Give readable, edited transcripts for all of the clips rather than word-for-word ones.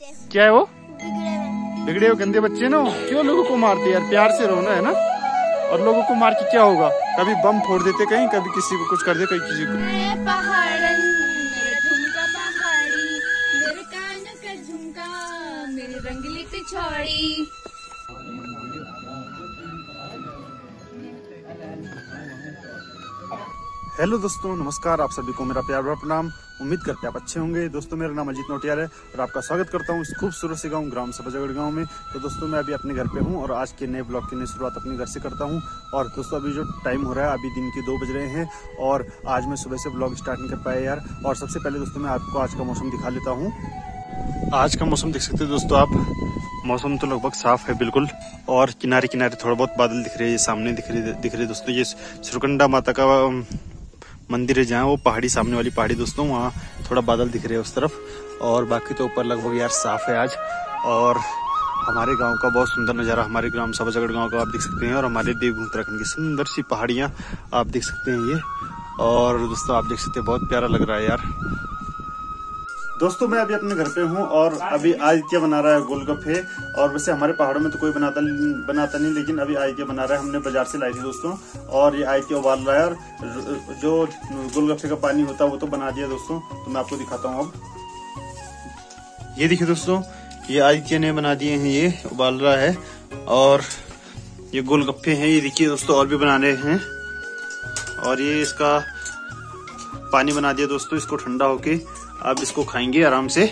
क्या है वो? बिगड़े हो गंदे बच्चे ना, क्यों लोगों को मारते यार, प्यार से रहो ना, है ना। और लोगों को मार के क्या होगा, कभी बम फोड़ देते कहीं, कभी किसी को कुछ कर दे, कहीं किसी को। हेलो दोस्तों, नमस्कार, आप सभी को मेरा प्यार भरा प्रणाम। उम्मीद करते हैं आप अच्छे होंगे। दोस्तों मेरा नाम अजीत नौटियाल है और आपका स्वागत करता हूं इस खूबसूरत से गांव ग्राम सभाजगढ़ गांव में। तो दोस्तों मैं अभी अपने घर पे हूं और आज के नए ब्लॉग की नई शुरुआत अपने घर से करता हूं। और दोस्तों अभी जो टाइम हो रहा है, अभी दिन के 2 बज रहे हैं और आज मैं सुबह से ब्लॉग स्टार्ट नहीं कर पाया यार। और सबसे पहले दोस्तों मैं आपको आज का मौसम दिखा लेता हूँ। आज का मौसम देख सकते हो दोस्तों आप, मौसम तो लगभग साफ है बिल्कुल, और किनारे किनारे थोड़ा बहुत बादल दिख रहे हैं, सामने दिख रहे दोस्तों। ये छुकंडा माता का मंदिर है जहाँ, वो पहाड़ी, सामने वाली पहाड़ी दोस्तों, वहाँ थोड़ा बादल दिख रहे हैं उस तरफ। और बाकी तो ऊपर लगभग यार साफ है आज। और हमारे गांव का बहुत सुंदर नज़ारा, हमारे ग्राम सभाजगढ़ गांव का आप देख सकते हैं, और हमारे देवभूमि उत्तराखंड की सुंदर सी पहाड़ियाँ आप देख सकते हैं ये। और दोस्तों आप देख सकते हैं, बहुत प्यारा लग रहा है यार। दोस्तों मैं अभी अपने घर पे हूँ और अभी आदित्य बना रहा है गोलगप्फे। और वैसे हमारे पहाड़ों में तो कोई बनाता नहीं, लेकिन अभी आदित्य बना रहा है, हमने बाजार से लाई थी दोस्तों। और ये आदित्य उबाल रहा है, और जो गोलगप्फे का पानी होता है वो तो बना दिया दोस्तों। तो मैं आपको दिखाता हूँ अब। ये देखिए दोस्तों, ये आदित्य ने बना दिए हैं, ये उबाल रहा है। और ये गोलगप्फे हैं, ये देखिए दोस्तों, और भी बनाने हैं। और ये इसका पानी बना दिया दोस्तों, इसको ठंडा होके अब इसको खाएंगे आराम से।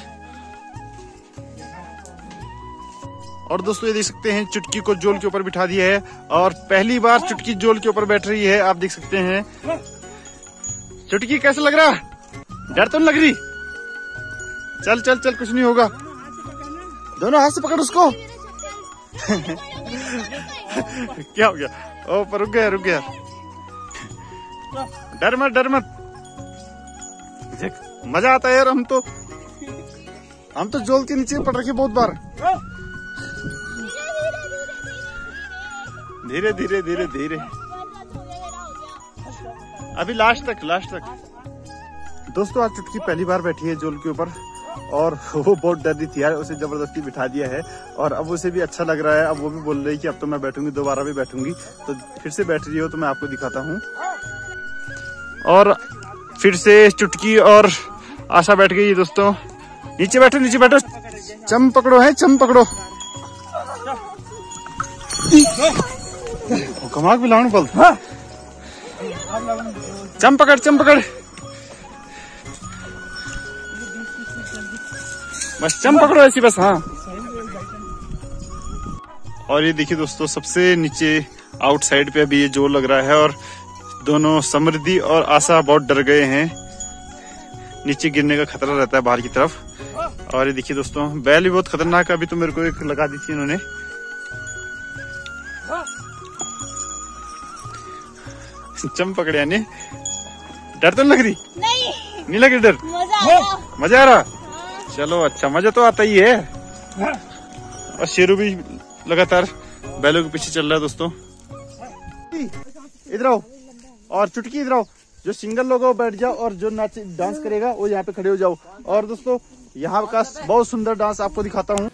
और दोस्तों ये देख सकते हैं, चुटकी को जोल के ऊपर बिठा दिया है और पहली बार चुटकी जोल के ऊपर बैठ रही है, आप देख सकते हैं। चुटकी कैसे लग रहा, डर तो नहीं लग रही? चल चल चल, कुछ नहीं होगा, दोनों हाथ से पकड़ उसको। क्या हो गया? ओ पर रुक गया, डर मत, मजा आता है यार। हम तो जोल के नीचे पड़ रखे बहुत बार। धीरे धीरे धीरे धीरे, अभी लास्ट तक। दोस्तों आज चुटकी पहली बार बैठी है जोल के ऊपर और वो बहुत डर रही थी यार, उसे जबरदस्ती बिठा दिया है। और अब उसे भी अच्छा लग रहा है, अब वो भी बोल रही कि अब तो मैं बैठूंगी, दोबारा भी बैठूंगी। तो फिर से बैठ रही हो तो मैं आपको दिखाता हूँ। और फिर से चुटकी और आशा बैठ गई दोस्तों। नीचे बैठो, चम पकड़ो। कमाक भी लाउन बोल, चम पकड़, बस चम पकड़ो ऐसी बस, हाँ। और ये देखिए दोस्तों, सबसे नीचे आउटसाइड पे अभी ये जोर लग रहा है और दोनों समृद्धि और आशा बहुत डर गए हैं, नीचे गिरने का खतरा रहता है बाहर की तरफ। और ये देखिए दोस्तों, बैल भी बहुत खतरनाक है, अभी तो मेरे को एक लगा दी थी इन्होंने। चम पकड़े यानी, डर तो लग रही नहीं लग रही? डर मजा आ रहा, चलो अच्छा, मजा तो आता ही है। और शेरू भी लगातार बैलों के पीछे चल रहा है दोस्तों। इधर आओ और चुटकी इधर आओ, जो सिंगल लोग हो बैठ जाओ, और जो नाच डांस करेगा वो यहाँ पे खड़े हो जाओ। और दोस्तों यहाँ का बहुत सुंदर डांस आपको दिखाता हूँ।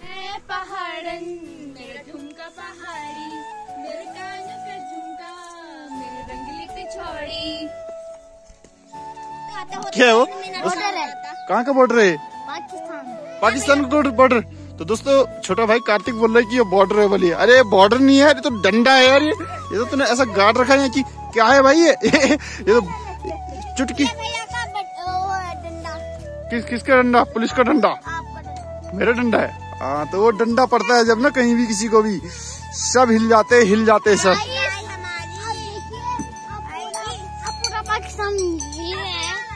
क्या है वो? कहाँ का बॉर्डर है? पाकिस्तान का बॉर्डर। तो दोस्तों छोटा भाई कार्तिक बोल रहा है कि ये बॉर्डर है, बोलिए। अरे बॉर्डर नहीं है, ये तो डंडा है यार। ये तो तूने ऐसा गाड़ रखा है कि क्या है भाई ये तो चुटकी किसका डंडा? पुलिस का डंडा, मेरा डंडा है। हाँ तो वो डंडा पड़ता है जब ना कहीं भी किसी को भी, सब हिल जाते सब।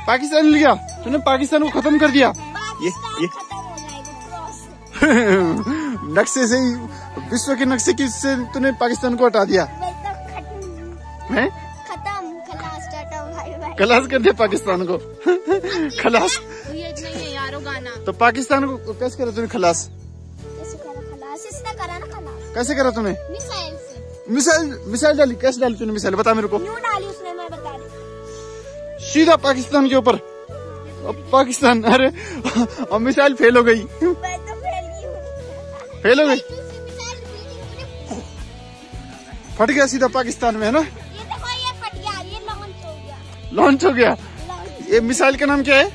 पाकिस्तान हिल गया, तूने पाकिस्तान को खत्म कर दिया। ये नक्शे से ही, विश्व के नक्शे की से तूने पाकिस्तान को हटा दिया है, खलास कर दिया पाकिस्तान को। खलास नहीं यारो गाना, तो पाकिस्तान को कैसे करा तूने? खलास कैसे करा तूने? मिसाइल डाली, कैसे डाली तूने मिसाइल, बता मेरे को। डाली उसने, मैं बता दी, सीधा पाकिस्तान के ऊपर पाकिस्तान। अरे और मिसाइल फेल हो गई, मैं तो फेल फेल हो गई, फट गया सीधा पाकिस्तान में, है ना। ये लॉन्च हो गया। ये मिसाइल का नाम क्या है?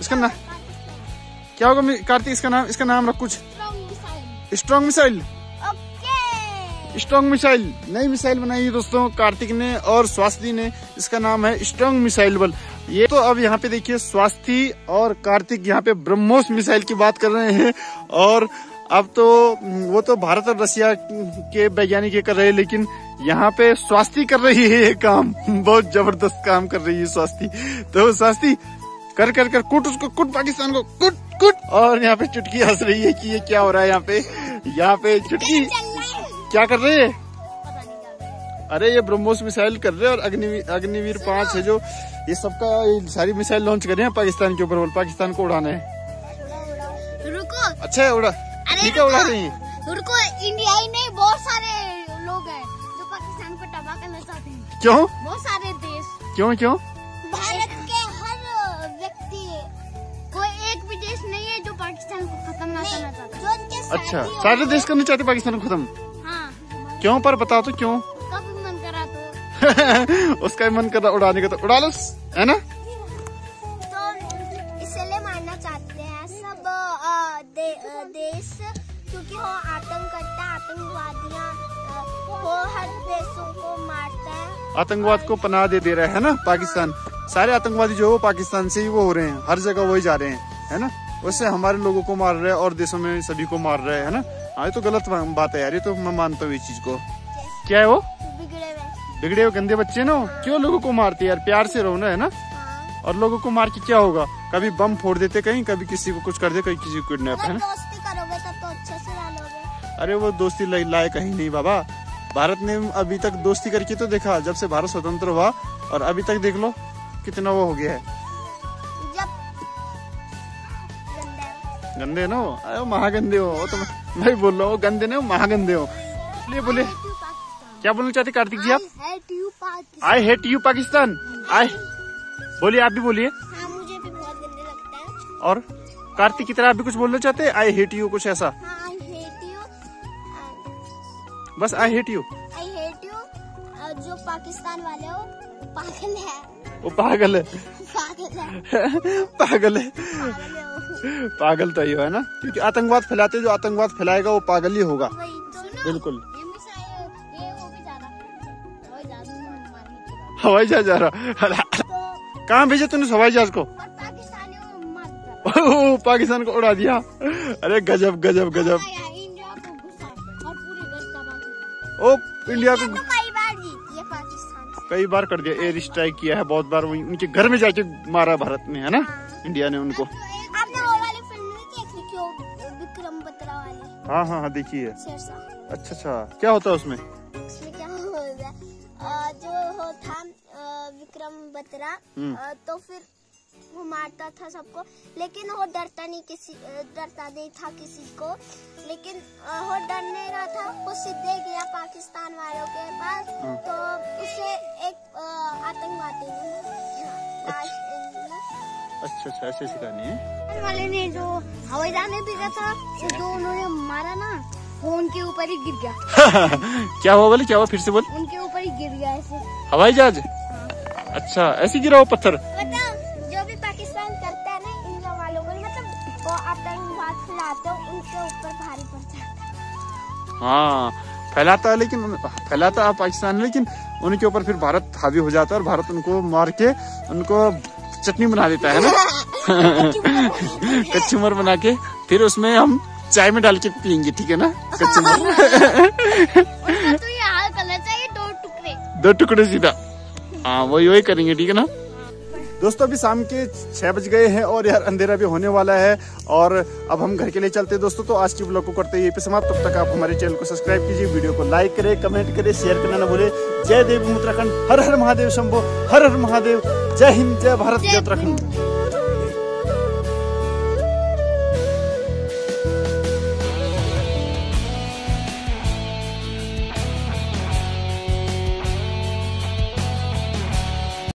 इसका नाम क्या होगा कार्तिक? इसका नाम, इसका नाम रख कुछ। Strong missile. स्ट्रॉन्ग मिसाइल, नई मिसाइल बनाई है दोस्तों कार्तिक ने और स्वास्थ्य ने, इसका नाम है स्ट्रॉन्ग मिसाइल बल। ये तो अब यहाँ पे देखिए स्वास्थ्य और कार्तिक यहाँ पे ब्रह्मोस मिसाइल की बात कर रहे हैं। और अब तो वो तो भारत और रसिया के वैज्ञानिक ये कर रहे हैं, लेकिन यहाँ पे स्वास्थ्य कर रही है ये काम, बहुत जबरदस्त काम कर रही है स्वास्थ्य। तो स्वास्थ्य कर कर कर कुट उसको, कुट पाकिस्तान को, कुट कुट। और यहाँ पे चुटकी हंस रही है कि ये क्या हो रहा है यहाँ पे। यहाँ पे चुटकी क्या कर रही है? अरे ये ब्रह्मोस मिसाइल कर रहे हैं और अग्निवीर 5 है जो, ये सबका सारी मिसाइल लॉन्च कर रहे हैं पाकिस्तान के ऊपर। बोल पाकिस्तान को उड़ाना है। रुको, अच्छा है, उड़ा ठीक है, उड़ा रही है। रुको, इंडिया ही नहीं बहुत सारे लोग हैं जो पाकिस्तान को तबाह करना चाहते हैं। क्यों? बहुत सारे देश। क्यों क्यों? भारत के हर व्यक्ति, कोई एक भी देश नहीं है जो पाकिस्तान को खत्म ना करना चाहता। अच्छा, सारे देश करना चाहते पाकिस्तान को खत्म। क्यों पर बताओ तो क्यों? कभी मन करा तो उसका मन करा उड़ाने का, तो उड़ा लो, है ना। तो इसलिए मारना चाहते हैं सब देश, क्योंकि वो आतंक करता है, आतंकवादियाँ वो हर देशों को मारता है, आतंकवाद को पनाह दे रहा है ना पाकिस्तान। सारे आतंकवादी जो है पाकिस्तान से ही वो हो रहे हैं, हर जगह वही जा रहे हैं, है ना। उससे हमारे लोगों को मार रहे हैं और देशों में सभी को मार रहे हैं, है ना। हाँ, ये तो गलत बात है यार, ये तो मैं मानता हूँ ये चीज को। क्या है वो? बिगड़े हुए गंदे बच्चे ना हो। क्यों लोगों को मारते यार? प्यार से रहो ना, है ना। और लोगों को मार के क्या होगा? कभी बम फोड़ देते कहीं, कभी किसी को कुछ कर दे, कभी किसी को किडनैप, है ना। दोस्ती करोगे तब तो अच्छे से रहोगे। अरे वो दोस्ती लाए कहीं नहीं बाबा। भारत ने अभी तक दोस्ती करके तो देखा, जब से भारत स्वतंत्र हुआ और अभी तक देख लो कितना वो हो गया है, गंदे ना हो। अरे महागंदे हो, वो तो मैं बोल रहा हूँ, गंदे ना हो महागंदे हो। इसलिए बोले क्या बोलना चाहते कार्तिक जी आप? I hate you Pakistan. I बोलिए, आप भी बोलिए। हाँ, मुझे भी बहुत गंदे लगता है। और कार्तिक की तरह आप भी कुछ बोलना चाहते हैं? आई हेट यू कुछ ऐसा? हाँ, आई हेट यू, बस I hate you, I hate you. जो पाकिस्तान वाले हो पागल है, वो पागल है, पागल है, पागल तो ही है ना, क्योंकि आतंकवाद फैलाते, जो आतंकवाद फैलाएगा वो पागल ही होगा। बिल्कुल, हवाई जहाज जा रहा। कहाँ भेजे तूने हवाई जहाज को? पाकिस्तान को उड़ा दिया। अरे गजब गजब गजब। ओ इंडिया को कई बार कर दिया, एयर स्ट्राइक किया है बहुत बार, उनके घर में जाके मारा भारत ने, है ना, इंडिया ने उनको। विक्रम बत्रा वाली। हाँ हाँ हाँ, देखी है। अच्छा अच्छा, क्या होता है उसमें? उसमें क्या होता है, जो होता विक्रम बत्रा तो फिर वो मारता था सबको, लेकिन वो डरता नहीं था किसी को, लेकिन वो डर नहीं रहा था। वो सीधे गया पाकिस्तान वालों के पास, तो उसे एक आतंकवादी ने। अच्छा अच्छा, ऐसे सिखानी है। वाले ने जो हवाई जहाज में भेजा था, जो उन्होंने मारा ना, वो उनके ऊपर ही गिर गया। क्या हुआ बोले, क्या हुआ फिर से बोल? उनके ऊपर ही गिर गया ऐसे हवाई जहाज। हाँ। अच्छा, ऐसे गिरा वो पत्थर। मतलब जो भी पाकिस्तान करता है ना, इंडिया वालों को, मतलब वो आतंकवाद फैलाते हैं, उनके ऊपर भारी पड़ता है। हाँ, फैलाता है, लेकिन फैलाता है पाकिस्तान, लेकिन उनके ऊपर फिर भारत हावी हो जाता है और भारत उनको मार के उनको चटनी बना देता है ना, कचुमर बना के, फिर उसमें हम चाय में डाल के पियेंगे, ठीक है ना, कचुमर। तो ये हाल करना चाहिए, 2 टुकड़े सीधा। हाँ, वही करेंगे, ठीक है ना। दोस्तों अभी शाम के 6 बज गए हैं और यार अंधेरा भी होने वाला है, और अब हम घर के लिए चलते हैं दोस्तों। तो आज की ब्लॉग को करते हैं ये पे समाप्त। तब तक आप हमारे चैनल को सब्सक्राइब कीजिए, वीडियो को लाइक करें, कमेंट करें, शेयर करना ना भूलें। जय देव उत्तराखंड, हर हर महादेव शंभो, हर हर महादेव। जय हिंद, जय भारत, जय उत्तराखंड।